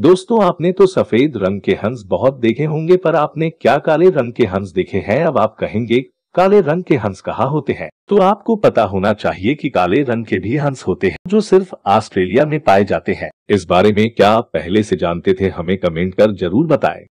दोस्तों आपने तो सफेद रंग के हंस बहुत देखे होंगे, पर आपने क्या काले रंग के हंस देखे हैं? अब आप कहेंगे काले रंग के हंस कहाँ होते हैं, तो आपको पता होना चाहिए कि काले रंग के भी हंस होते हैं जो सिर्फ ऑस्ट्रेलिया में पाए जाते हैं। इस बारे में क्या आप पहले से जानते थे? हमें कमेंट कर जरूर बताएं।